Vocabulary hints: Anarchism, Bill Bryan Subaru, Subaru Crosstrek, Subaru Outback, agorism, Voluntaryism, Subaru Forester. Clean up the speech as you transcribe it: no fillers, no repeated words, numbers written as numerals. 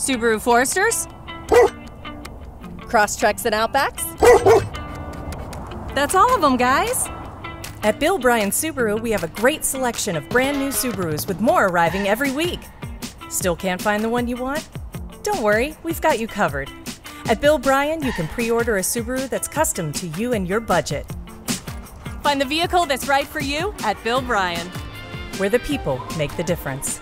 Subaru Foresters, Crosstreks and Outbacks. That's all of them, guys. At Bill Bryan Subaru, we have a great selection of brand new Subarus with more arriving every week. Still can't find the one you want? Don't worry, we've got you covered. At Bill Bryan, you can pre-order a Subaru that's custom to you and your budget. Find the vehicle that's right for you at Bill Bryan, where the people make the difference.